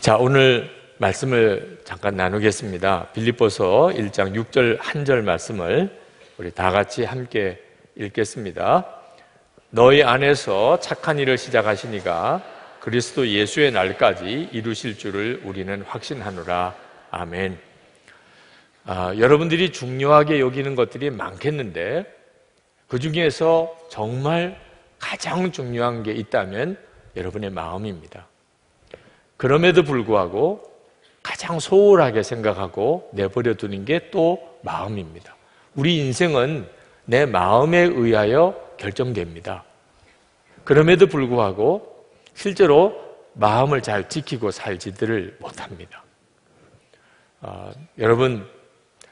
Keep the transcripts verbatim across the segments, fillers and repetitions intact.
자, 오늘 말씀을 잠깐 나누겠습니다. 빌립보서 일 장 육 절 한 절 말씀을 우리 다 같이 함께 읽겠습니다. 너희 안에서 착한 일을 시작하시니가 그리스도 예수의 날까지 이루실 줄을 우리는 확신하노라. 아멘. 아, 여러분들이 중요하게 여기는 것들이 많겠는데 그 중에서 정말 가장 중요한 게 있다면 여러분의 마음입니다. 그럼에도 불구하고 가장 소홀하게 생각하고 내버려 두는 게 또 마음입니다. 우리 인생은 내 마음에 의하여 결정됩니다. 그럼에도 불구하고 실제로 마음을 잘 지키고 살지들을 못합니다. 아, 여러분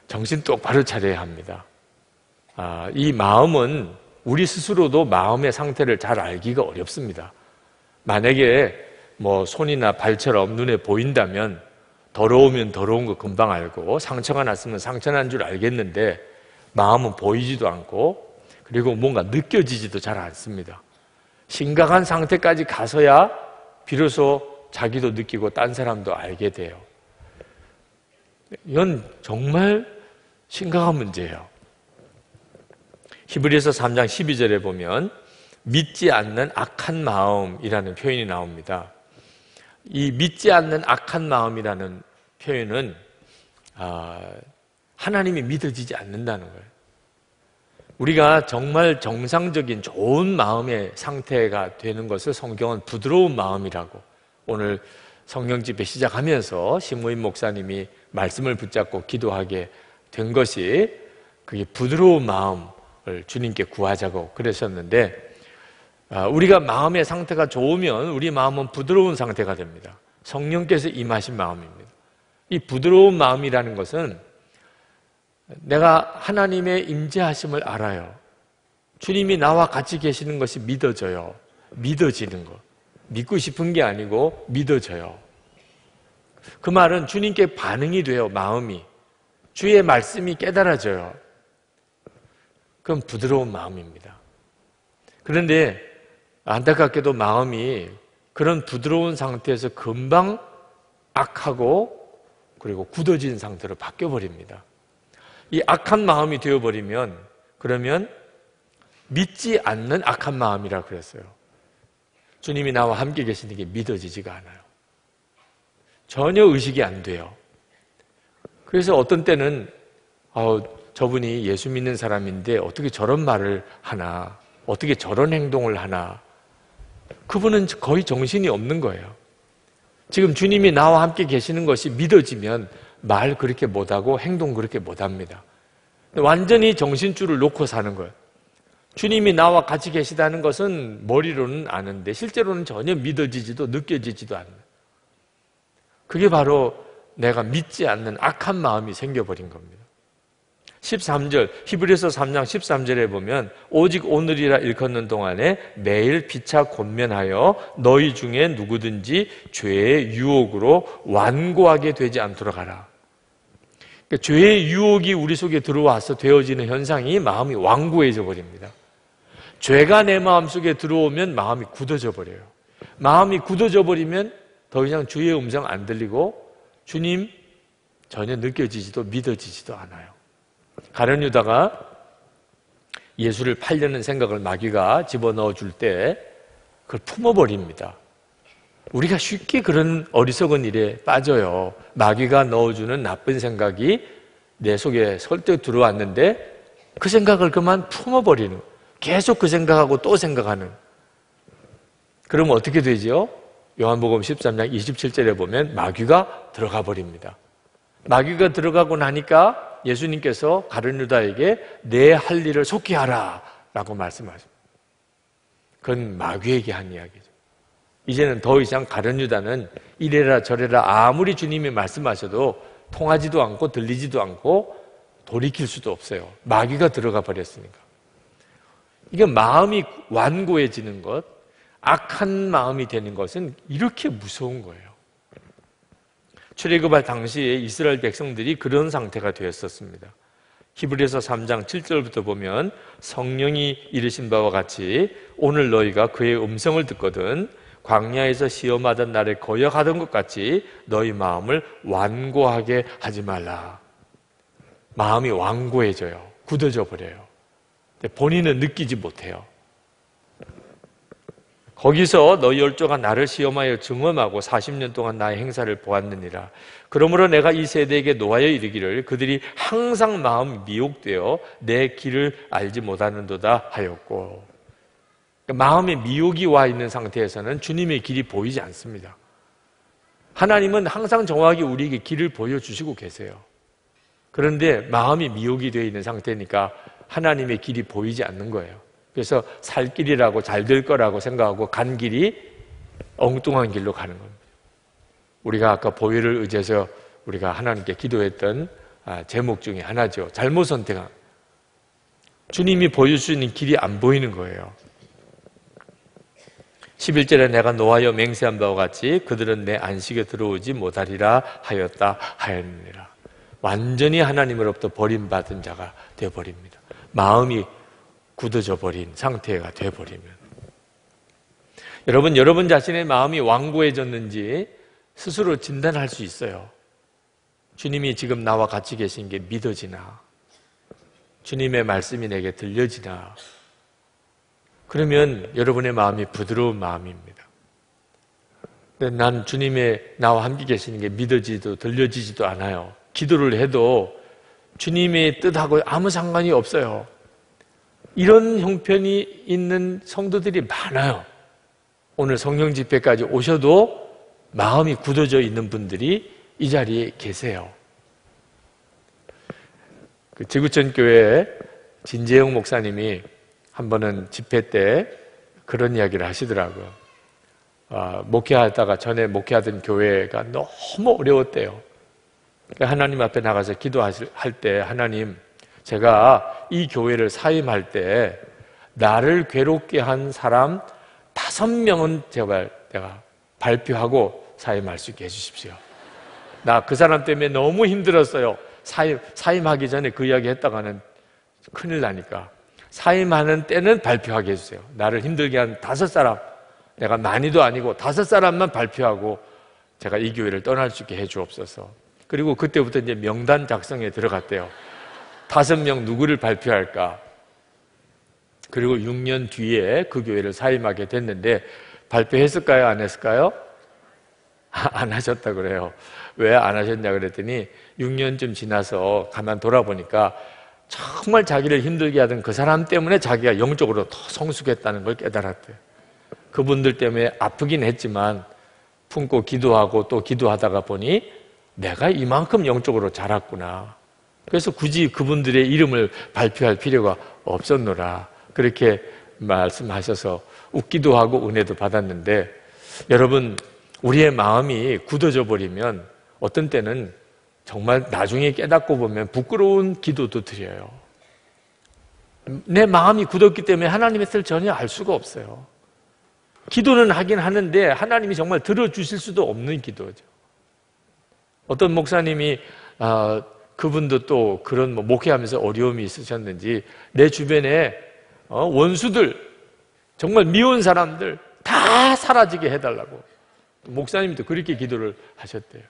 정신 똑바로 차려야 합니다. 아, 이 마음은 우리 스스로도 마음의 상태를 잘 알기가 어렵습니다. 만약에 뭐 손이나 발처럼 눈에 보인다면 더러우면 더러운 거 금방 알고 상처가 났으면 상처 난 줄 알겠는데 마음은 보이지도 않고 그리고 뭔가 느껴지지도 잘 않습니다. 심각한 상태까지 가서야 비로소 자기도 느끼고 딴 사람도 알게 돼요. 이건 정말 심각한 문제예요. 히브리서 삼 장 십이 절에 보면 믿지 않는 악한 마음이라는 표현이 나옵니다. 이 믿지 않는 악한 마음이라는 표현은 하나님이 믿어지지 않는다는 거예요. 우리가 정말 정상적인 좋은 마음의 상태가 되는 것을 성경은 부드러운 마음이라고 오늘 성경집회 시작하면서 심우임 목사님이 말씀을 붙잡고 기도하게 된 것이 그게 부드러운 마음을 주님께 구하자고 그러셨는데 우리가 마음의 상태가 좋으면 우리 마음은 부드러운 상태가 됩니다. 성령께서 임하신 마음입니다. 이 부드러운 마음이라는 것은 내가 하나님의 임재하심을 알아요. 주님이 나와 같이 계시는 것이 믿어져요. 믿어지는 것. 믿고 싶은 게 아니고 믿어져요. 그 말은 주님께 반응이 돼요. 마음이. 주의 말씀이 깨달아져요. 그건 부드러운 마음입니다. 그런데 안타깝게도 마음이 그런 부드러운 상태에서 금방 악하고 그리고 굳어진 상태로 바뀌어버립니다. 이 악한 마음이 되어버리면 그러면 믿지 않는 악한 마음이라 그랬어요. 주님이 나와 함께 계시는 게 믿어지지가 않아요. 전혀 의식이 안 돼요. 그래서 어떤 때는 아우, 저분이 예수 믿는 사람인데 어떻게 저런 말을 하나 어떻게 저런 행동을 하나 그분은 거의 정신이 없는 거예요. 지금 주님이 나와 함께 계시는 것이 믿어지면 말 그렇게 못하고 행동 그렇게 못합니다. 완전히 정신줄을 놓고 사는 거예요. 주님이 나와 같이 계시다는 것은 머리로는 아는데 실제로는 전혀 믿어지지도 느껴지지도 않는 그게 바로 내가 믿지 않는 악한 마음이 생겨버린 겁니다. 십삼 절 히브리서 삼 장 십삼 절에 보면 오직 오늘이라 일컫는 동안에 매일 피차 권면하여 너희 중에 누구든지 죄의 유혹으로 완고하게 되지 않도록 하라. 그러니까 죄의 유혹이 우리 속에 들어와서 되어지는 현상이 마음이 완고해져 버립니다. 죄가 내 마음속에 들어오면 마음이 굳어져 버려요. 마음이 굳어져 버리면 더 이상 주의 음성 안 들리고 주님 전혀 느껴지지도 믿어지지도 않아요. 가룟 유다가 예수를 팔려는 생각을 마귀가 집어넣어 줄 때 그걸 품어버립니다. 우리가 쉽게 그런 어리석은 일에 빠져요. 마귀가 넣어주는 나쁜 생각이 내 속에 설득 들어왔는데 그 생각을 그만 품어버리는 계속 그 생각하고 또 생각하는 그러면 어떻게 되죠? 요한복음 십삼 장 이십칠 절에 보면 마귀가 들어가 버립니다. 마귀가 들어가고 나니까 예수님께서 가룟 유다에게 내 할 일을 속히 하라 라고 말씀하십니다. 그건 마귀에게 한 이야기죠. 이제는 더 이상 가룟 유다는 이래라 저래라 아무리 주님이 말씀하셔도 통하지도 않고 들리지도 않고 돌이킬 수도 없어요. 마귀가 들어가 버렸으니까. 이게 마음이 완고해지는 것, 악한 마음이 되는 것은 이렇게 무서운 거예요. 출애굽할 당시에 이스라엘 백성들이 그런 상태가 되었었습니다. 히브리서 삼 장 칠 절부터 보면 성령이 이르신 바와 같이 오늘 너희가 그의 음성을 듣거든 광야에서 시험하던 날에 거역하던 것 같이 너희 마음을 완고하게 하지 말라. 마음이 완고해져요. 굳어져 버려요. 본인은 느끼지 못해요. 거기서 너희 열조가 나를 시험하여 증언하고 사십 년 동안 나의 행사를 보았느니라. 그러므로 내가 이 세대에게 노하여 이르기를 그들이 항상 마음 미혹되어 내 길을 알지 못하는도다 하였고. 그러니까 마음에 미혹이 와 있는 상태에서는 주님의 길이 보이지 않습니다. 하나님은 항상 정확히 우리에게 길을 보여주시고 계세요. 그런데 마음이 미혹이 되어 있는 상태니까 하나님의 길이 보이지 않는 거예요. 그래서 살 길이라고 잘 될 거라고 생각하고 간 길이 엉뚱한 길로 가는 겁니다. 우리가 아까 보혈을 의지해서 우리가 하나님께 기도했던 제목 중에 하나죠. 잘못 선택한. 주님이 보여주시는 길이 안 보이는 거예요. 십일 절에 내가 노하여 맹세한 바와 같이 그들은 내 안식에 들어오지 못하리라 하였다 하였느니라. 완전히 하나님으로부터 버림받은 자가 되어버립니다. 마음이 굳어져 버린 상태가 되어버리면 여러분, 여러분 자신의 마음이 완고해졌는지 스스로 진단할 수 있어요. 주님이 지금 나와 같이 계신 게 믿어지나? 주님의 말씀이 내게 들려지나? 그러면 여러분의 마음이 부드러운 마음입니다. 근데 난 주님의 나와 함께 계시는 게 믿어지도 들려지지도 않아요. 기도를 해도 주님의 뜻하고 아무 상관이 없어요. 이런 형편이 있는 성도들이 많아요. 오늘 성령 집회까지 오셔도 마음이 굳어져 있는 분들이 이 자리에 계세요. 그 지구촌 교회 진재영 목사님이 한 번은 집회 때 그런 이야기를 하시더라고요. 아, 목회하다가 전에 목회하던 교회가 너무 어려웠대요. 하나님 앞에 나가서 기도하실 때 하나님, 제가 이 교회를 사임할 때 나를 괴롭게 한 사람 다섯 명은 제발 내가 발표하고 사임할 수 있게 해주십시오. 나 그 사람 때문에 너무 힘들었어요. 사임, 사임하기 전에 그 이야기 했다가는 큰일 나니까 사임하는 때는 발표하게 해주세요. 나를 힘들게 한 다섯 사람, 내가 많이도 아니고 다섯 사람만 발표하고 제가 이 교회를 떠날 수 있게 해주옵소서. 그리고 그때부터 이제 명단 작성에 들어갔대요. 다섯 명 누구를 발표할까? 그리고 육 년 뒤에 그 교회를 사임하게 됐는데 발표했을까요? 안 했을까요? 아, 안 하셨다 그래요. 왜 안 하셨냐 그랬더니 육 년쯤 지나서 가만 돌아보니까 정말 자기를 힘들게 하던 그 사람 때문에 자기가 영적으로 더 성숙했다는 걸 깨달았대요. 그분들 때문에 아프긴 했지만 품고 기도하고 또 기도하다가 보니 내가 이만큼 영적으로 자랐구나. 그래서 굳이 그분들의 이름을 발표할 필요가 없었노라. 그렇게 말씀하셔서 웃기도 하고 은혜도 받았는데, 여러분, 우리의 마음이 굳어져 버리면 어떤 때는 정말 나중에 깨닫고 보면 부끄러운 기도도 드려요. 내 마음이 굳었기 때문에 하나님의 뜻을 전혀 알 수가 없어요. 기도는 하긴 하는데 하나님이 정말 들어주실 수도 없는 기도죠. 어떤 목사님이 어, 그분도 또 그런 뭐 목회하면서 어려움이 있으셨는지 내 주변에 원수들, 정말 미운 사람들 다 사라지게 해달라고 목사님도 그렇게 기도를 하셨대요.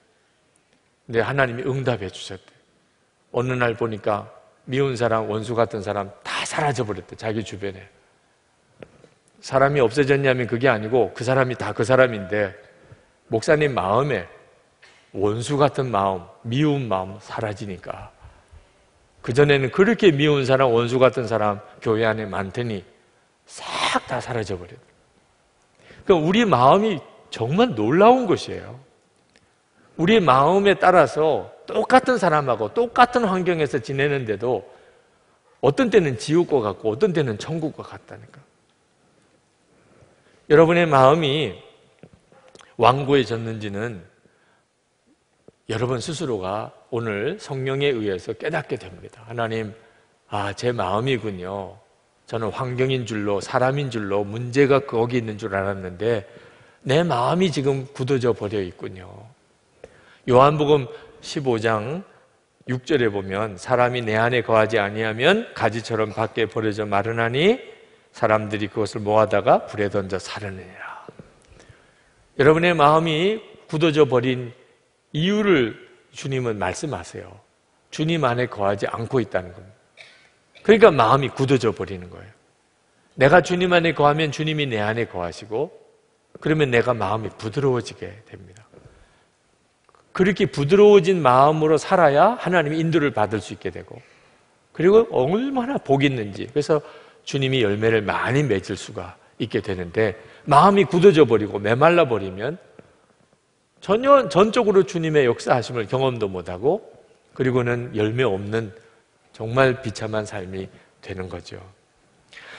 근데 하나님이 응답해 주셨대요. 어느 날 보니까 미운 사람, 원수 같은 사람 다 사라져버렸대요. 자기 주변에. 사람이 없어졌냐면 그게 아니고 그 사람이 다 그 사람인데 목사님 마음에 원수 같은 마음, 미운 마음 사라지니까 그전에는 그렇게 미운 사람, 원수 같은 사람 교회 안에 많더니 싹 다 사라져버렸다. 그러니까 우리 마음이 정말 놀라운 것이에요. 우리 마음에 따라서 똑같은 사람하고 똑같은 환경에서 지내는데도 어떤 때는 지옥과 같고 어떤 때는 천국과 같다니까. 여러분의 마음이 완고해졌는지는 여러분 스스로가 오늘 성령에 의해서 깨닫게 됩니다. 하나님, 아, 제 마음이군요. 저는 환경인 줄로, 사람인 줄로, 문제가 거기 있는 줄 알았는데 내 마음이 지금 굳어져 버려 있군요. 요한복음 십오 장 육 절에 보면 사람이 내 안에 거하지 아니하면 가지처럼 밖에 버려져 마르나니 사람들이 그것을 모아다가 불에 던져 사르느니라. 여러분의 마음이 굳어져 버린 이유를 주님은 말씀하세요. 주님 안에 거하지 않고 있다는 겁니다. 그러니까 마음이 굳어져 버리는 거예요. 내가 주님 안에 거하면 주님이 내 안에 거하시고, 그러면 내가 마음이 부드러워지게 됩니다. 그렇게 부드러워진 마음으로 살아야 하나님의 인도를 받을 수 있게 되고, 그리고 얼마나 복이 있는지, 그래서 주님이 열매를 많이 맺을 수가 있게 되는데, 마음이 굳어져 버리고 메말라 버리면 전혀 전적으로 주님의 역사하심을 경험도 못하고, 그리고는 열매 없는 정말 비참한 삶이 되는 거죠.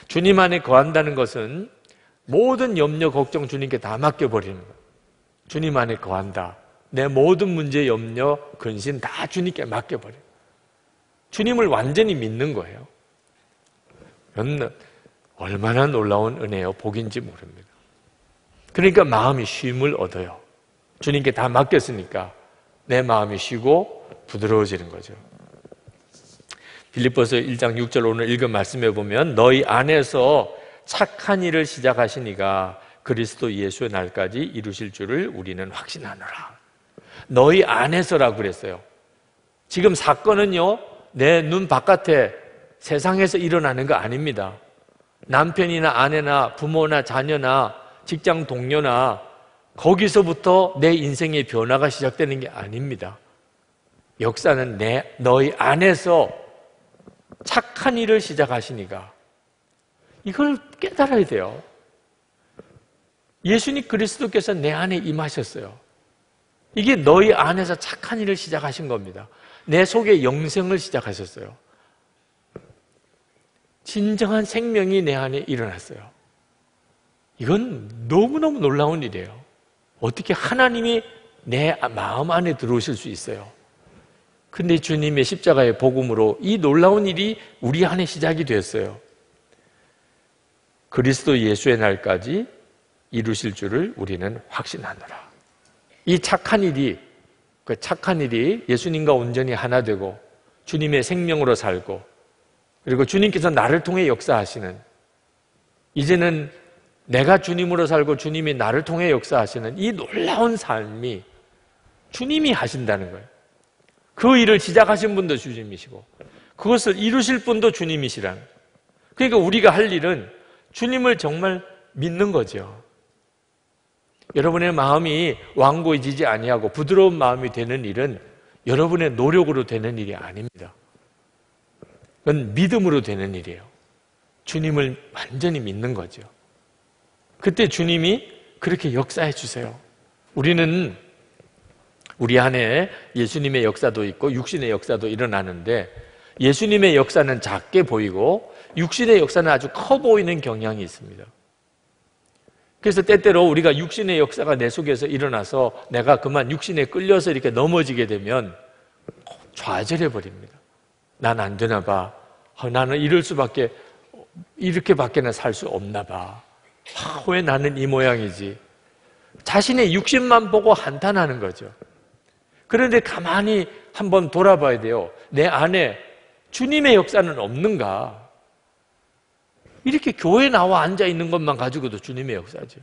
주님 안에 거한다는 것은 모든 염려, 걱정 주님께 다 맡겨버리는 거예요. 주님 안에 거한다. 내 모든 문제, 염려, 근심 다 주님께 맡겨버려요. 주님을 완전히 믿는 거예요. 얼마나 놀라운 은혜요, 복인지 모릅니다. 그러니까 마음이 쉼을 얻어요. 주님께 다 맡겼으니까 내 마음이 쉬고 부드러워지는 거죠. 빌립보서 일 장 육 절 오늘 읽은 말씀에 보면, 너희 안에서 착한 일을 시작하시니가 그리스도 예수의 날까지 이루실 줄을 우리는 확신하노라. 너희 안에서라고 그랬어요. 지금 사건은요, 내 눈 바깥에 세상에서 일어나는 거 아닙니다. 남편이나 아내나 부모나 자녀나 직장 동료나 거기서부터 내 인생의 변화가 시작되는 게 아닙니다. 역사는 내 너희 안에서 착한 일을 시작하시니가, 이걸 깨달아야 돼요. 예수님 그리스도께서 내 안에 임하셨어요. 이게 너희 안에서 착한 일을 시작하신 겁니다. 내 속에 영생을 시작하셨어요. 진정한 생명이 내 안에 일어났어요. 이건 너무너무 놀라운 일이에요. 어떻게 하나님이 내 마음 안에 들어오실 수 있어요. 근데 주님의 십자가의 복음으로 이 놀라운 일이 우리 안에 시작이 됐어요. 그리스도 예수의 날까지 이루실 줄을 우리는 확신하노라. 이 착한 일이, 그 착한 일이 예수님과 온전히 하나 되고 주님의 생명으로 살고, 그리고 주님께서 나를 통해 역사하시는, 이제는 내가 주님으로 살고 주님이 나를 통해 역사하시는 이 놀라운 삶이 주님이 하신다는 거예요. 그 일을 시작하신 분도 주님이시고 그것을 이루실 분도 주님이시란. 그러니까 우리가 할 일은 주님을 정말 믿는 거죠. 여러분의 마음이 완고해지지 아니하고 부드러운 마음이 되는 일은 여러분의 노력으로 되는 일이 아닙니다. 그건 믿음으로 되는 일이에요. 주님을 완전히 믿는 거죠. 그때 주님이 그렇게 역사해 주세요. 우리는 우리 안에 예수님의 역사도 있고 육신의 역사도 일어나는데, 예수님의 역사는 작게 보이고 육신의 역사는 아주 커 보이는 경향이 있습니다. 그래서 때때로 우리가 육신의 역사가 내 속에서 일어나서 내가 그만 육신에 끌려서 이렇게 넘어지게 되면 좌절해 버립니다. 난 안 되나 봐. 나는 이럴 수밖에, 이렇게밖에는 살 수 없나 봐. 아, 왜 나는 이 모양이지? 자신의 육신만 보고 한탄하는 거죠. 그런데 가만히 한번 돌아봐야 돼요. 내 안에 주님의 역사는 없는가? 이렇게 교회 나와 앉아 있는 것만 가지고도 주님의 역사죠.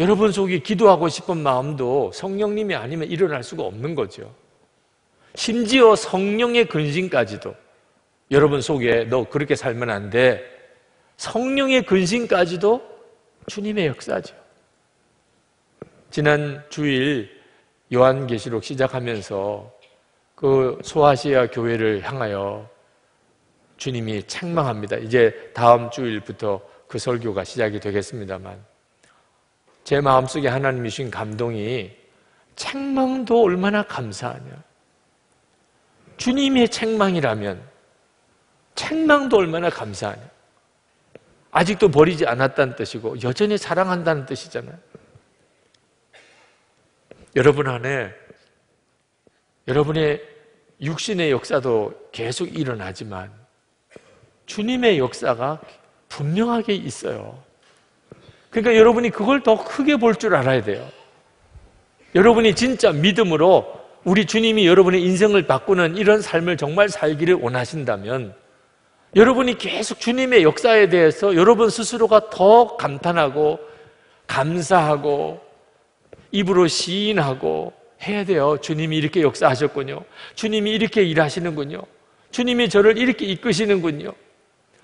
여러분 속에 기도하고 싶은 마음도 성령님이 아니면 일어날 수가 없는 거죠. 심지어 성령의 근심까지도, 여러분 속에 너 그렇게 살면 안 돼, 성령의 근심까지도 주님의 역사죠. 지난 주일 요한계시록 시작하면서 그 소아시아 교회를 향하여 주님이 책망합니다. 이제 다음 주일부터 그 설교가 시작이 되겠습니다만, 제 마음속에 하나님이 주신 감동이, 책망도 얼마나 감사하냐. 주님의 책망이라면 책망도 얼마나 감사하냐. 아직도 버리지 않았다는 뜻이고 여전히 사랑한다는 뜻이잖아요. 여러분 안에 여러분의 육신의 역사도 계속 일어나지만 주님의 역사가 분명하게 있어요. 그러니까 여러분이 그걸 더 크게 볼 줄 알아야 돼요. 여러분이 진짜 믿음으로 우리 주님이 여러분의 인생을 바꾸는 이런 삶을 정말 살기를 원하신다면, 여러분이 계속 주님의 역사에 대해서 여러분 스스로가 더 감탄하고 감사하고 입으로 시인하고 해야 돼요. 주님이 이렇게 역사하셨군요. 주님이 이렇게 일하시는군요. 주님이 저를 이렇게 이끄시는군요.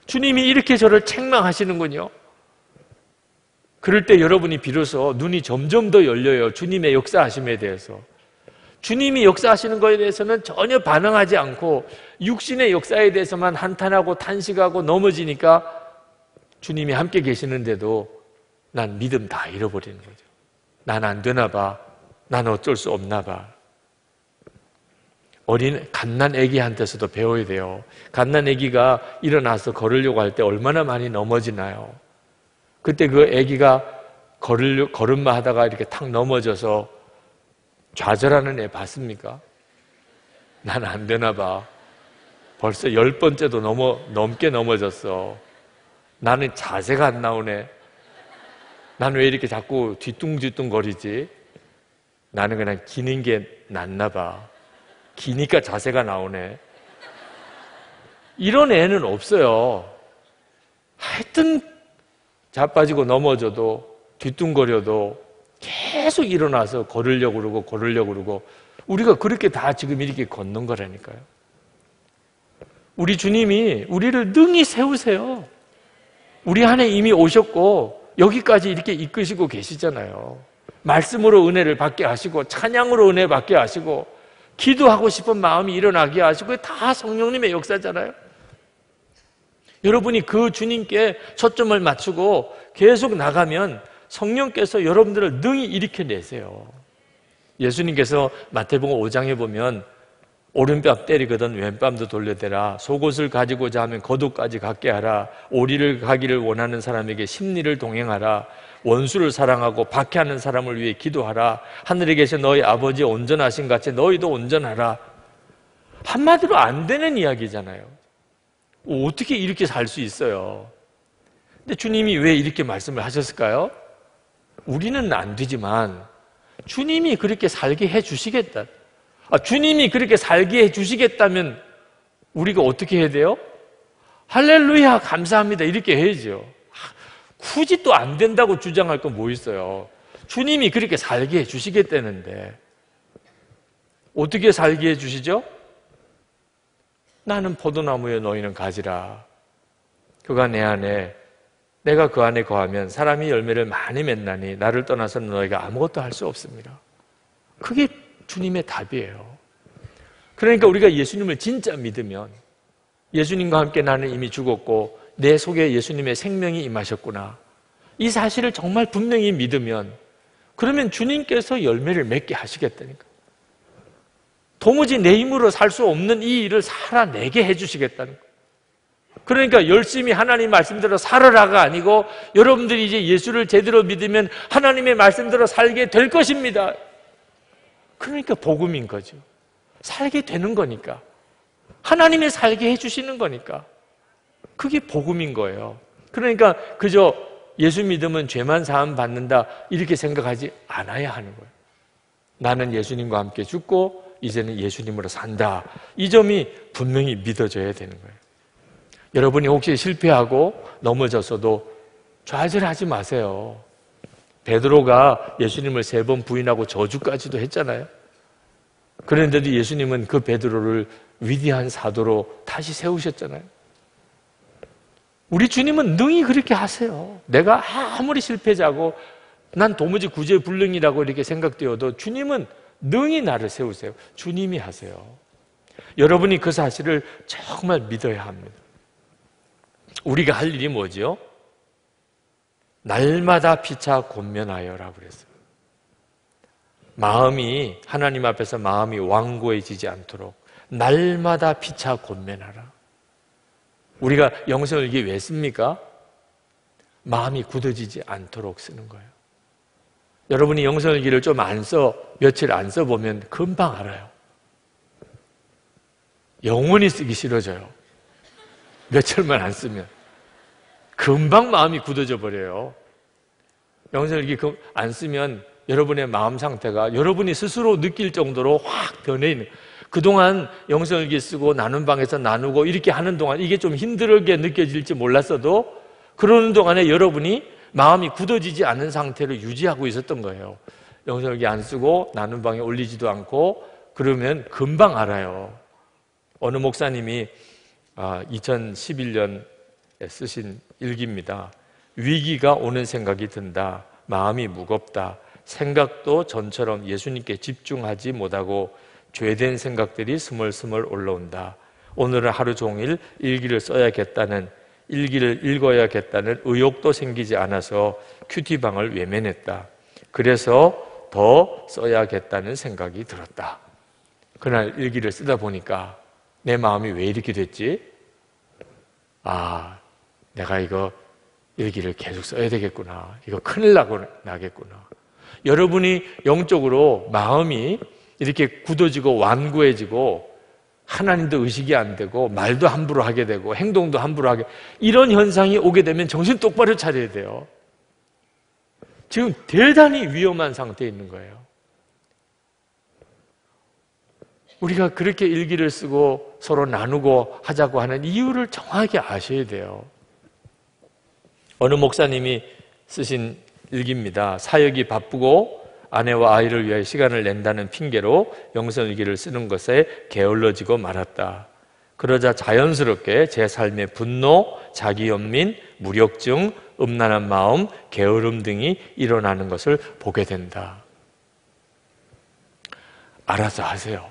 주님이 이렇게 저를 책망하시는군요. 그럴 때 여러분이 비로소 눈이 점점 더 열려요. 주님의 역사하심에 대해서. 주님이 역사하시는 것에 대해서는 전혀 반응하지 않고 육신의 역사에 대해서만 한탄하고 탄식하고 넘어지니까 주님이 함께 계시는데도 난 믿음 다 잃어버리는 거죠. 난 안 되나 봐. 난 어쩔 수 없나 봐. 어린 갓난 아기한테서도 배워야 돼요. 갓난 아기가 일어나서 걸으려고 할 때 얼마나 많이 넘어지나요? 그때 그 아기가 걸으려, 걸음마 하다가 이렇게 탁 넘어져서 좌절하는 애 봤습니까? 난 안 되나 봐. 벌써 열 번째도 넘어, 넘게 넘어졌어. 나는 자세가 안 나오네. 난 왜 이렇게 자꾸 뒤뚱뒤뚱 거리지? 나는 그냥 기는 게 낫나 봐. 기니까 자세가 나오네. 이런 애는 없어요. 하여튼 자빠지고 넘어져도 뒤뚱거려도 계속 일어나서 걸으려고 그러고 걸으려고 그러고 우리가 그렇게 다 지금 이렇게 걷는 거라니까요. 우리 주님이 우리를 능히 세우세요. 우리 안에 이미 오셨고 여기까지 이렇게 이끄시고 계시잖아요. 말씀으로 은혜를 받게 하시고 찬양으로 은혜 받게 하시고 기도하고 싶은 마음이 일어나게 하시고 다 성령님의 역사잖아요. 여러분이 그 주님께 초점을 맞추고 계속 나가면 성령께서 여러분들을 능히 일으켜내세요. 예수님께서 마태복음 오 장에 보면 오른뺨 때리거든 왼뺨도 돌려대라. 속옷을 가지고자 하면 겉옷까지 갖게 하라. 오리를 가기를 원하는 사람에게 십리를 동행하라. 원수를 사랑하고 박해하는 사람을 위해 기도하라. 하늘에 계신 너희 아버지 온전하신 같이 너희도 온전하라. 한마디로 안 되는 이야기잖아요. 어떻게 이렇게 살 수 있어요? 근데 주님이 왜 이렇게 말씀을 하셨을까요? 우리는 안 되지만 주님이 그렇게 살게 해 주시겠다. 아, 주님이 그렇게 살게 해 주시겠다면 우리가 어떻게 해야 돼요? 할렐루야 감사합니다 이렇게 해야죠. 굳이 또 안 된다고 주장할 건 뭐 있어요? 주님이 그렇게 살게 해 주시겠다는데 어떻게 살게 해 주시죠? 나는 포도나무에 너희는 가지라. 그가 내 안에 내가 그 안에 거하면 사람이 열매를 많이 맺나니 나를 떠나서는 너희가 아무것도 할 수 없습니다. 그게 주님의 답이에요. 그러니까 우리가 예수님을 진짜 믿으면 예수님과 함께 나는 이미 죽었고 내 속에 예수님의 생명이 임하셨구나. 이 사실을 정말 분명히 믿으면 그러면 주님께서 열매를 맺게 하시겠다니까. 도무지 내 힘으로 살 수 없는 이 일을 살아내게 해주시겠다는 거예요. 그러니까 열심히 하나님 말씀대로 살아라가 아니고 여러분들이 이제 예수를 제대로 믿으면 하나님의 말씀대로 살게 될 것입니다. 그러니까 복음인 거죠. 살게 되는 거니까. 하나님이 살게 해주시는 거니까. 그게 복음인 거예요. 그러니까 그저 예수 믿으면 죄만 사함 받는다 이렇게 생각하지 않아야 하는 거예요. 나는 예수님과 함께 죽고 이제는 예수님으로 산다. 이 점이 분명히 믿어져야 되는 거예요. 여러분이 혹시 실패하고 넘어졌어도 좌절하지 마세요. 베드로가 예수님을 세 번 부인하고 저주까지도 했잖아요. 그런데도 예수님은 그 베드로를 위대한 사도로 다시 세우셨잖아요. 우리 주님은 능히 그렇게 하세요. 내가 아무리 실패자고 난 도무지 구제불능이라고 이렇게 생각되어도 주님은 능히 나를 세우세요. 주님이 하세요. 여러분이 그 사실을 정말 믿어야 합니다. 우리가 할 일이 뭐죠? 날마다 피차 권면하여라 그랬어요. 마음이 하나님 앞에서 마음이 완고해지지 않도록 날마다 피차 권면하라. 우리가 영성일기 왜 씁니까? 마음이 굳어지지 않도록 쓰는 거예요. 여러분이 영성일기를 좀 안 써, 며칠 안 써보면 금방 알아요. 영원히 쓰기 싫어져요. 며칠만 안 쓰면. 금방 마음이 굳어져 버려요. 영성일기 안 쓰면 여러분의 마음 상태가 여러분이 스스로 느낄 정도로 확 변해 있는. 그동안 영성일기 쓰고 나눔 방에서 나누고 이렇게 하는 동안 이게 좀 힘들게 느껴질지 몰랐어도 그러는 동안에 여러분이 마음이 굳어지지 않은 상태를 유지하고 있었던 거예요. 영성일기 안 쓰고 나눔 방에 올리지도 않고 그러면 금방 알아요. 어느 목사님이 이천십일 년에 쓰신 일기입니다. 위기가 오는 생각이 든다. 마음이 무겁다. 생각도 전처럼 예수님께 집중하지 못하고 죄된 생각들이 스멀스멀 올라온다. 오늘은 하루 종일 일기를 써야겠다는, 일기를 읽어야겠다는 의욕도 생기지 않아서 큐티방을 외면했다. 그래서 더 써야겠다는 생각이 들었다. 그날 일기를 쓰다 보니까 내 마음이 왜 이렇게 됐지? 아, 내가 이거 일기를 계속 써야 되겠구나. 이거 큰일 나겠구나. 여러분이 영적으로 마음이 이렇게 굳어지고 완고해지고 하나님도 의식이 안 되고 말도 함부로 하게 되고 행동도 함부로 하게, 이런 현상이 오게 되면 정신 똑바로 차려야 돼요. 지금 대단히 위험한 상태에 있는 거예요. 우리가 그렇게 일기를 쓰고 서로 나누고 하자고 하는 이유를 정확히 아셔야 돼요. 어느 목사님이 쓰신 일기입니다. 사역이 바쁘고 아내와 아이를 위해 시간을 낸다는 핑계로 영성일기를 쓰는 것에 게을러지고 말았다. 그러자 자연스럽게 제 삶의 분노, 자기연민, 무력증, 음란한 마음, 게으름 등이 일어나는 것을 보게 된다. 알아서 하세요.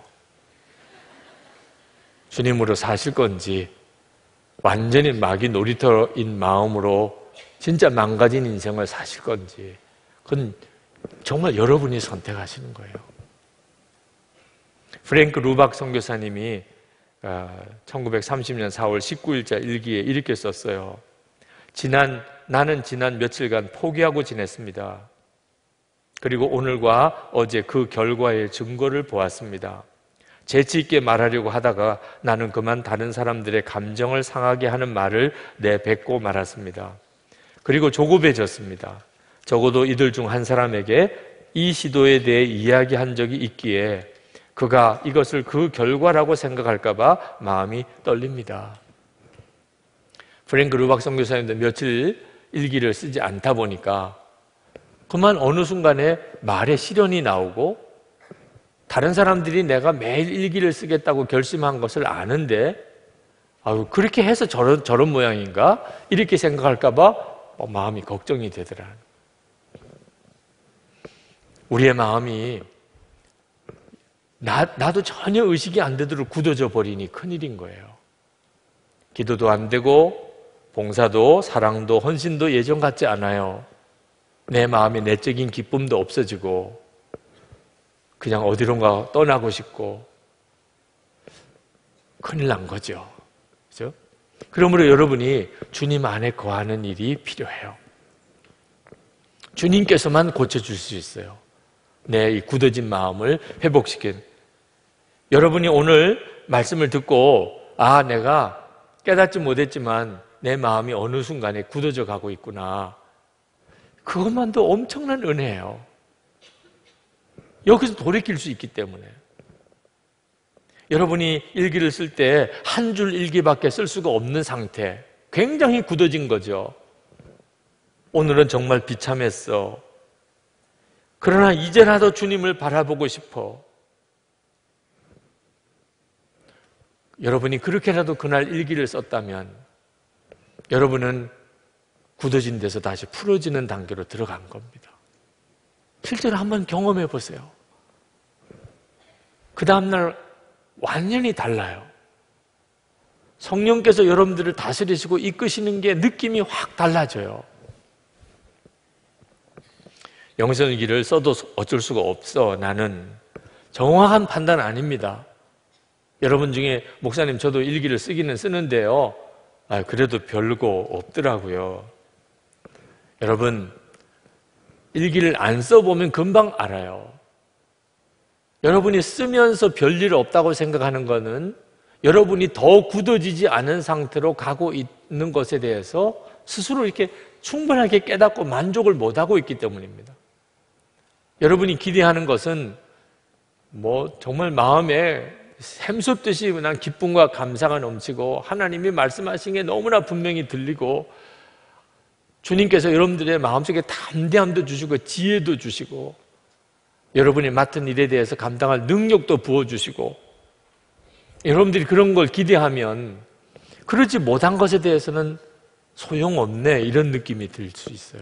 주님으로 사실 건지 완전히 마귀 놀이터인 마음으로 진짜 망가진 인생을 사실 건지, 그건 정말 여러분이 선택하시는 거예요. 프랭크 루박 선교사님이 천구백삼십 년 사월 십구 일자 일기에 이렇게 썼어요. 지난 나는 지난 며칠간 포기하고 지냈습니다. 그리고 오늘과 어제 그 결과의 증거를 보았습니다. 재치 있게 말하려고 하다가 나는 그만 다른 사람들의 감정을 상하게 하는 말을 내뱉고 말았습니다. 그리고 조급해졌습니다. 적어도 이들 중 한 사람에게 이 시도에 대해 이야기한 적이 있기에 그가 이것을 그 결과라고 생각할까 봐 마음이 떨립니다. 프랭크 루박 선교사님도 며칠 일기를 쓰지 않다 보니까 그만 어느 순간에 말에 시련이 나오고, 다른 사람들이 내가 매일 일기를 쓰겠다고 결심한 것을 아는데 아유, 그렇게 해서 저런, 저런 모양인가? 이렇게 생각할까 봐 마음이 걱정이 되더라. 우리의 마음이 나, 나도 전혀 의식이 안 되도록 굳어져 버리니 큰일인 거예요. 기도도 안 되고 봉사도 사랑도 헌신도 예전 같지 않아요. 내 마음의 내적인 기쁨도 없어지고 그냥 어디론가 떠나고 싶고 큰일 난 거죠. 그죠? 그러므로 여러분이 주님 안에 거하는 일이 필요해요. 주님께서만 고쳐줄 수 있어요. 내 이 굳어진 마음을 회복시킨. 여러분이 오늘 말씀을 듣고 아, 내가 깨닫지 못했지만 내 마음이 어느 순간에 굳어져 가고 있구나. 그것만도 엄청난 은혜예요. 여기서 돌이킬 수 있기 때문에. 여러분이 일기를 쓸 때 한 줄 일기밖에 쓸 수가 없는 상태, 굉장히 굳어진 거죠. 오늘은 정말 비참했어. 그러나 이제라도 주님을 바라보고 싶어. 여러분이 그렇게라도 그날 일기를 썼다면 여러분은 굳어진 데서 다시 풀어지는 단계로 들어간 겁니다. 실제로 한번 경험해 보세요. 그 다음날 완전히 달라요. 성령께서 여러분들을 다스리시고 이끄시는 게 느낌이 확 달라져요. 영성일기를 써도 어쩔 수가 없어. 나는 정확한 판단 아닙니다. 여러분 중에 목사님 저도 일기를 쓰기는 쓰는데요. 아, 그래도 별거 없더라고요. 여러분 일기를 안 써보면 금방 알아요. 여러분이 쓰면서 별일 없다고 생각하는 것은 여러분이 더 굳어지지 않은 상태로 가고 있는 것에 대해서 스스로 이렇게 충분하게 깨닫고 만족을 못하고 있기 때문입니다. 여러분이 기대하는 것은 뭐 정말 마음에 샘솟듯이 난 기쁨과 감사가 넘치고 하나님이 말씀하신 게 너무나 분명히 들리고 주님께서 여러분들의 마음속에 담대함도 주시고 지혜도 주시고 여러분이 맡은 일에 대해서 감당할 능력도 부어주시고 여러분들이 그런 걸 기대하면 그러지 못한 것에 대해서는 소용없네 이런 느낌이 들 수 있어요.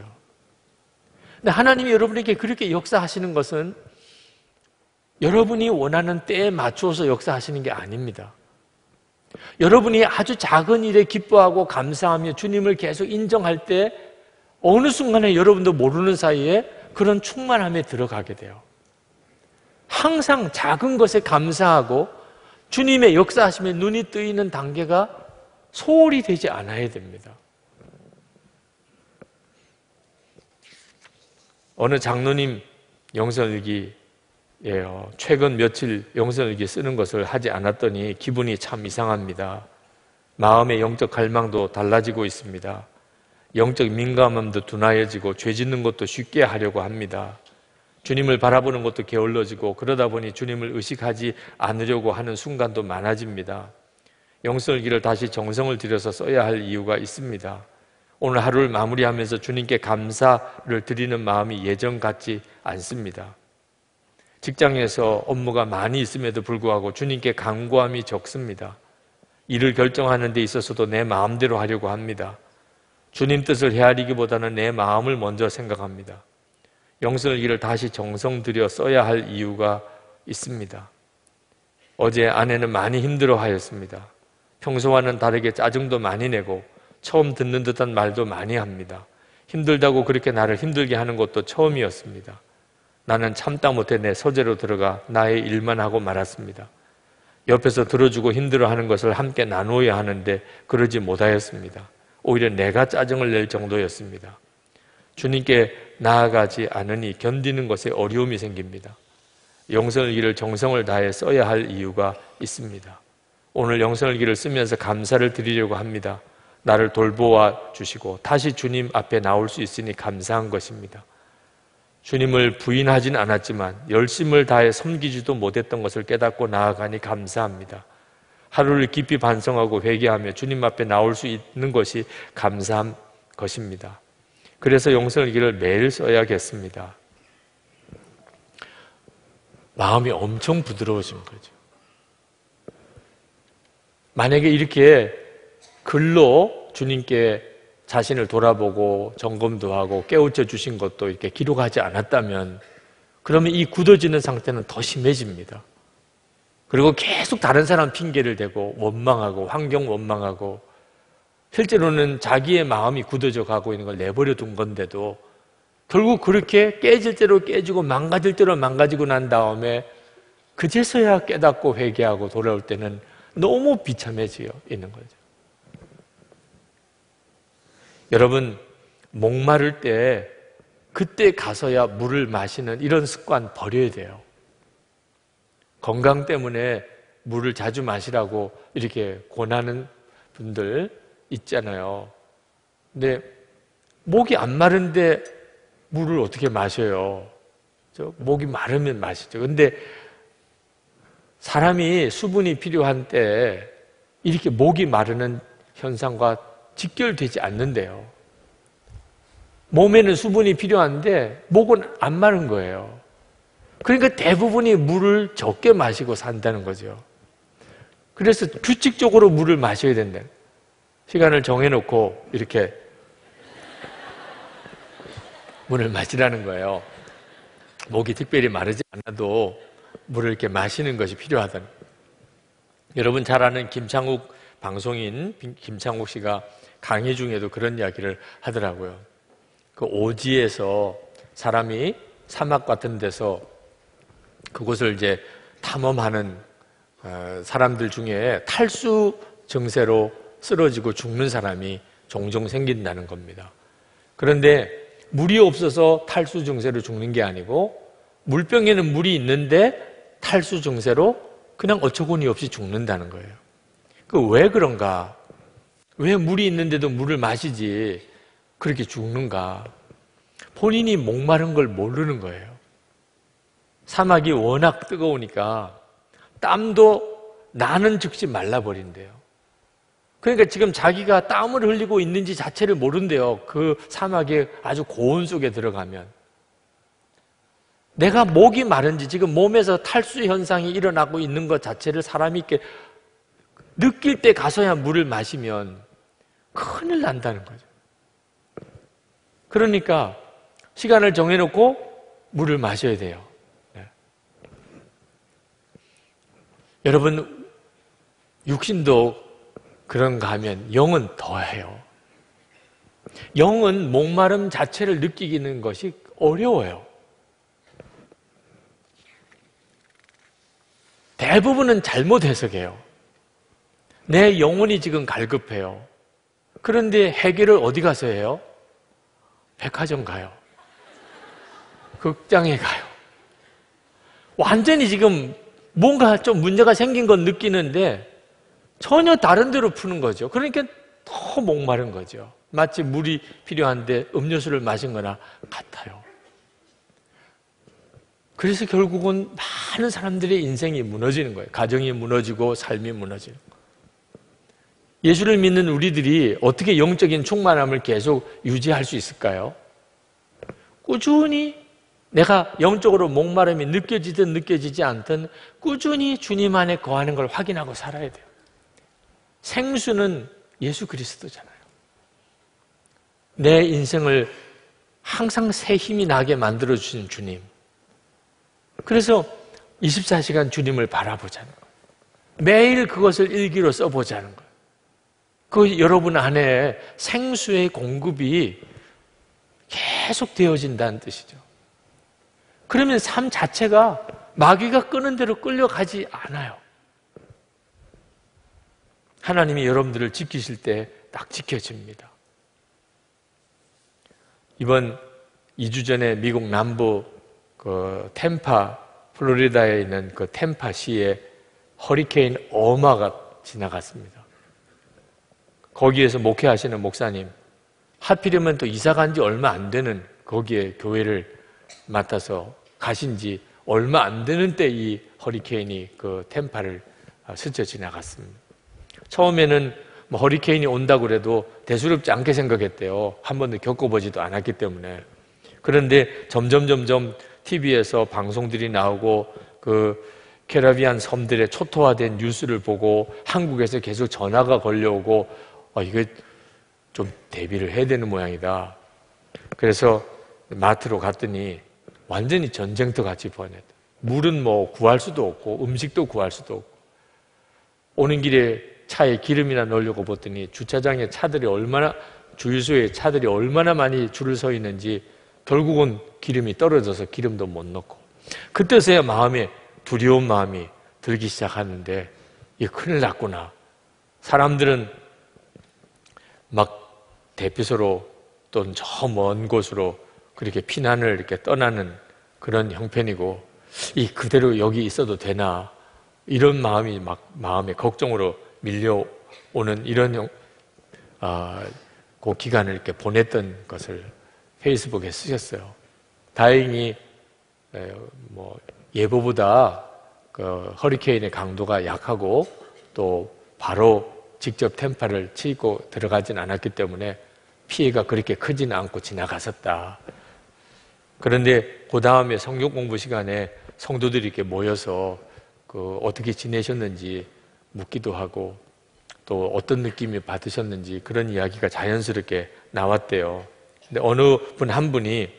근데 하나님이 여러분에게 그렇게 역사하시는 것은 여러분이 원하는 때에 맞추어서 역사하시는 게 아닙니다. 여러분이 아주 작은 일에 기뻐하고 감사하며 주님을 계속 인정할 때 어느 순간에 여러분도 모르는 사이에 그런 충만함에 들어가게 돼요. 항상 작은 것에 감사하고 주님의 역사하심에 눈이 뜨이는 단계가 소홀히 되지 않아야 됩니다. 어느 장로님 영성일기예요. 최근 며칠 영성일기 쓰는 것을 하지 않았더니 기분이 참 이상합니다. 마음의 영적 갈망도 달라지고 있습니다. 영적 민감함도 둔화해지고 죄 짓는 것도 쉽게 하려고 합니다. 주님을 바라보는 것도 게을러지고 그러다 보니 주님을 의식하지 않으려고 하는 순간도 많아집니다. 영성일기를 다시 정성을 들여서 써야 할 이유가 있습니다. 오늘 하루를 마무리하면서 주님께 감사를 드리는 마음이 예전 같지 않습니다. 직장에서 업무가 많이 있음에도 불구하고 주님께 간구함이 적습니다. 일을 결정하는 데 있어서도 내 마음대로 하려고 합니다. 주님 뜻을 헤아리기보다는 내 마음을 먼저 생각합니다. 영성일기를 다시 정성 들여 써야 할 이유가 있습니다. 어제 아내는 많이 힘들어하였습니다. 평소와는 다르게 짜증도 많이 내고 처음 듣는 듯한 말도 많이 합니다. 힘들다고 그렇게 나를 힘들게 하는 것도 처음이었습니다. 나는 참다 못해 내 서재로 들어가 나의 일만 하고 말았습니다. 옆에서 들어주고 힘들어하는 것을 함께 나누어야 하는데 그러지 못하였습니다. 오히려 내가 짜증을 낼 정도였습니다. 주님께 나아가지 않으니 견디는 것에 어려움이 생깁니다. 영성일기를 정성을 다해 써야 할 이유가 있습니다. 오늘 영성일기를 쓰면서 감사를 드리려고 합니다. 나를 돌보아 주시고 다시 주님 앞에 나올 수 있으니 감사한 것입니다. 주님을 부인하진 않았지만 열심을 다해 섬기지도 못했던 것을 깨닫고 나아가니 감사합니다. 하루를 깊이 반성하고 회개하며 주님 앞에 나올 수 있는 것이 감사한 것입니다. 그래서 영성일기를 매일 써야겠습니다. 마음이 엄청 부드러워진 거죠. 만약에 이렇게 글로 주님께 자신을 돌아보고 점검도 하고 깨우쳐 주신 것도 이렇게 기록하지 않았다면 그러면 이 굳어지는 상태는 더 심해집니다. 그리고 계속 다른 사람 핑계를 대고 원망하고 환경 원망하고 실제로는 자기의 마음이 굳어져 가고 있는 걸 내버려 둔 건데도 결국 그렇게 깨질 대로 깨지고 망가질 대로 망가지고 난 다음에 그제서야 깨닫고 회개하고 돌아올 때는 너무 비참해지어 있는 거죠. 여러분, 목마를 때 그때 가서야 물을 마시는 이런 습관 버려야 돼요. 건강 때문에 물을 자주 마시라고 이렇게 권하는 분들 있잖아요. 근데 목이 안 마른데 물을 어떻게 마셔요? 그렇죠? 목이 마르면 마시죠. 근데 사람이 수분이 필요한 때 이렇게 목이 마르는 현상과 직결되지 않는데요. 몸에는 수분이 필요한데 목은 안 마른 거예요. 그러니까 대부분이 물을 적게 마시고 산다는 거죠. 그래서 규칙적으로 물을 마셔야 된다. 시간을 정해놓고 이렇게 물을 마시라는 거예요. 목이 특별히 마르지 않아도 물을 이렇게 마시는 것이 필요하다는 거예요. 여러분 잘 아는 김창욱 방송인 김창욱 씨가 강의 중에도 그런 이야기를 하더라고요. 그 오지에서 사람이 사막 같은 데서 그곳을 이제 탐험하는 사람들 중에 탈수 증세로 쓰러지고 죽는 사람이 종종 생긴다는 겁니다. 그런데 물이 없어서 탈수 증세로 죽는 게 아니고 물병에는 물이 있는데 탈수 증세로 그냥 어처구니 없이 죽는다는 거예요. 그 왜 그런가? 왜 물이 있는데도 물을 마시지 그렇게 죽는가? 본인이 목마른 걸 모르는 거예요. 사막이 워낙 뜨거우니까 땀도 나는 즉시 말라버린대요. 그러니까 지금 자기가 땀을 흘리고 있는지 자체를 모른대요. 그 사막에 아주 고온 속에 들어가면. 내가 목이 마른지 지금 몸에서 탈수 현상이 일어나고 있는 것 자체를 사람이 이렇게 느낄 때 가서야 물을 마시면 큰일 난다는 거죠. 그러니까 시간을 정해놓고 물을 마셔야 돼요. 네. 여러분 육신도 그런가 하면 영은 더해요. 영은 목마름 자체를 느끼는 것이 어려워요. 대부분은 잘못 해석해요. 내 영혼이 지금 갈급해요. 그런데 해결을 어디 가서 해요? 백화점 가요. 극장에 가요. 완전히 지금 뭔가 좀 문제가 생긴 건 느끼는데 전혀 다른 데로 푸는 거죠. 그러니까 더 목마른 거죠. 마치 물이 필요한데 음료수를 마신 거나 같아요. 그래서 결국은 많은 사람들의 인생이 무너지는 거예요. 가정이 무너지고 삶이 무너지는 거예요. 예수를 믿는 우리들이 어떻게 영적인 충만함을 계속 유지할 수 있을까요? 꾸준히 내가 영적으로 목마름이 느껴지든 느껴지지 않든 꾸준히 주님 안에 거하는 걸 확인하고 살아야 돼요. 생수는 예수 그리스도잖아요. 내 인생을 항상 새 힘이 나게 만들어주신 주님. 그래서 이십사 시간 주님을 바라보자는 거예요. 매일 그것을 일기로 써보자는 거예요. 그 여러분 안에 생수의 공급이 계속 되어진다는 뜻이죠. 그러면 삶 자체가 마귀가 끄는 대로 끌려가지 않아요. 하나님이 여러분들을 지키실 때 딱 지켜집니다. 이번 이 주 전에 미국 남부 그 템파, 플로리다에 있는 그 템파 시에 허리케인 어마가 지나갔습니다. 거기에서 목회하시는 목사님, 하필이면 또 이사 간 지 얼마 안 되는 거기에 교회를 맡아서 가신 지 얼마 안 되는 때 이 허리케인이 그 템파를 스쳐 지나갔습니다. 처음에는 뭐 허리케인이 온다고 해도 대수롭지 않게 생각했대요. 한 번도 겪어보지도 않았기 때문에. 그런데 점점 점점 티비에서 방송들이 나오고 그 캐리비안 섬들의 초토화된 뉴스를 보고 한국에서 계속 전화가 걸려오고 아, 이거 좀 대비를 해야 되는 모양이다. 그래서 마트로 갔더니 완전히 전쟁터 같이 번했다. 물은 뭐 구할 수도 없고 음식도 구할 수도 없고 오는 길에 차에 기름이나 넣으려고 봤더니 주차장에 차들이 얼마나 주유소에 차들이 얼마나 많이 줄을 서 있는지 결국은 기름이 떨어져서 기름도 못 넣고 그때서야 마음에 두려운 마음이 들기 시작하는데 이게 큰일 났구나. 사람들은 막 대피소로 또는 저 먼 곳으로 그렇게 피난을 이렇게 떠나는 그런 형편이고 이 그대로 여기 있어도 되나 이런 마음이 막 마음의 걱정으로 밀려오는 이런 아, 그 기간을 이렇게 보냈던 것을 페이스북에 쓰셨어요. 다행히 뭐 예보보다 그 허리케인의 강도가 약하고 또 바로 직접 템파를 치고 들어가진 않았기 때문에 피해가 그렇게 크진 않고 지나갔었다. 그런데 그 다음에 성경 공부 시간에 성도들이 이렇게 모여서 그 어떻게 지내셨는지 묻기도 하고 또 어떤 느낌이 받으셨는지 그런 이야기가 자연스럽게 나왔대요. 근데 어느 분 한 분이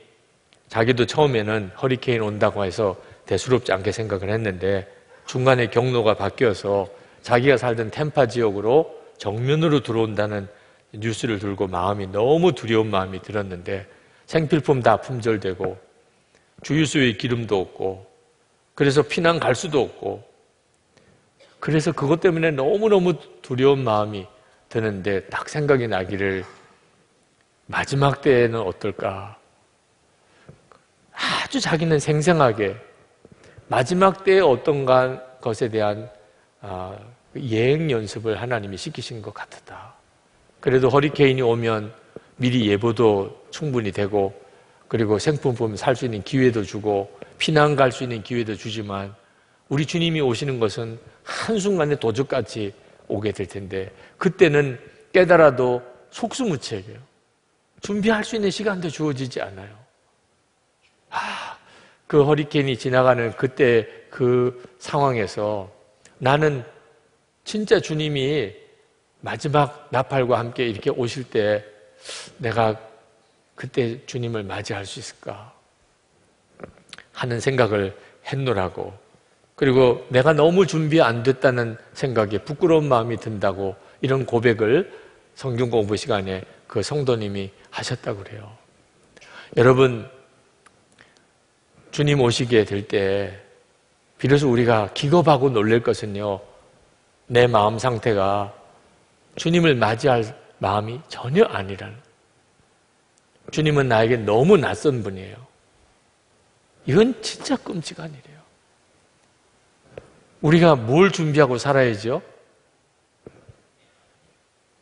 자기도 처음에는 허리케인 온다고 해서 대수롭지 않게 생각을 했는데 중간에 경로가 바뀌어서 자기가 살던 템파 지역으로 정면으로 들어온다는 뉴스를 들고 마음이 너무 두려운 마음이 들었는데 생필품 다 품절되고 주유소에 기름도 없고 그래서 피난 갈 수도 없고 그래서 그것 때문에 너무너무 두려운 마음이 드는데 딱 생각이 나기를 마지막 때에는 어떨까? 아주 자기는 생생하게 마지막 때에 어떤가 것에 대한 예행 연습을 하나님이 시키신 것 같았다. 그래도 허리케인이 오면 미리 예보도 충분히 되고 그리고 생필품 살 수 있는 기회도 주고 피난 갈 수 있는 기회도 주지만 우리 주님이 오시는 것은 한순간에 도적같이 오게 될 텐데 그때는 깨달아도 속수무책이에요. 준비할 수 있는 시간도 주어지지 않아요. 아, 그 허리케인이 지나가는 그때 그 상황에서 나는 진짜 주님이 마지막 나팔과 함께 이렇게 오실 때 내가 그때 주님을 맞이할 수 있을까 하는 생각을 했노라고, 그리고 내가 너무 준비 안 됐다는 생각에 부끄러운 마음이 든다고, 이런 고백을 성경 공부 시간에 그 성도님이 하셨다고 그래요. 여러분, 주님 오시게 될 때 비로소 우리가 기겁하고 놀랄 것은요, 내 마음 상태가 주님을 맞이할 마음이 전혀 아니라는, 주님은 나에게 너무 낯선 분이에요. 이건 진짜 끔찍한 일이에요. 우리가 뭘 준비하고 살아야죠?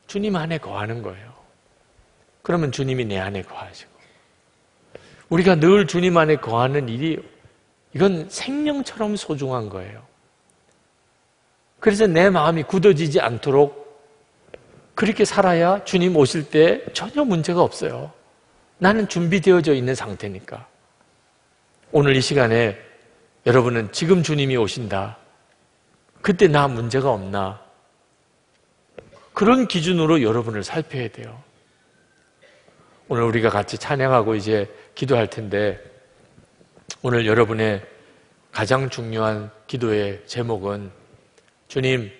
주님 안에 거하는 거예요. 그러면 주님이 내 안에 거하시고, 우리가 늘 주님 안에 거하는 일이, 이건 생명처럼 소중한 거예요. 그래서 내 마음이 굳어지지 않도록 그렇게 살아야 주님 오실 때 전혀 문제가 없어요. 나는 준비되어져 있는 상태니까. 오늘 이 시간에 여러분은 지금 주님이 오신다, 그때 나 문제가 없나, 그런 기준으로 여러분을 살펴야 돼요. 오늘 우리가 같이 찬양하고 이제 기도할 텐데, 오늘 여러분의 가장 중요한 기도의 제목은 주님,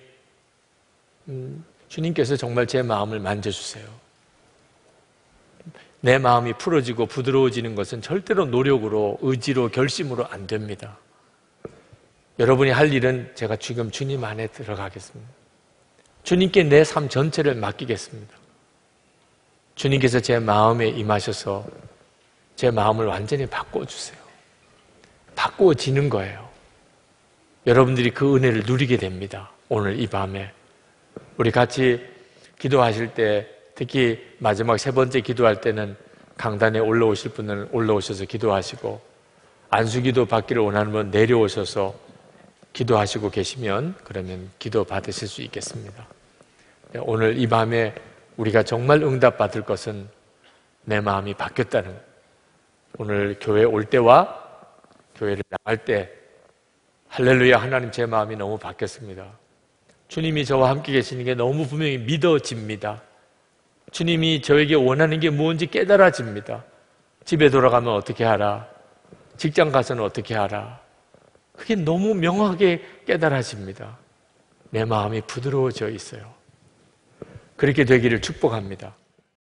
음, 주님께서 정말 제 마음을 만져주세요. 내 마음이 풀어지고 부드러워지는 것은 절대로 노력으로, 의지로, 결심으로 안 됩니다. 여러분이 할 일은 제가 지금 주님 안에 들어가겠습니다. 주님께 내 삶 전체를 맡기겠습니다. 주님께서 제 마음에 임하셔서 제 마음을 완전히 바꿔주세요. 바꿔지는 거예요. 여러분들이 그 은혜를 누리게 됩니다. 오늘 이 밤에 우리 같이 기도하실 때, 특히 마지막 세 번째 기도할 때는 강단에 올라오실 분은 올라오셔서 기도하시고, 안수기도 받기를 원하는 분 내려오셔서 기도하시고 계시면 그러면 기도 받으실 수 있겠습니다. 오늘 이 밤에 우리가 정말 응답받을 것은 내 마음이 바뀌었다는 거예요. 오늘 교회 올 때와 교회를 나갈 때, 할렐루야, 하나님 제 마음이 너무 바뀌었습니다. 주님이 저와 함께 계시는 게 너무 분명히 믿어집니다. 주님이 저에게 원하는 게 무엇인지 깨달아집니다. 집에 돌아가면 어떻게 하라, 직장 가서는 어떻게 하라, 그게 너무 명확하게 깨달아집니다. 내 마음이 부드러워져 있어요. 그렇게 되기를 축복합니다.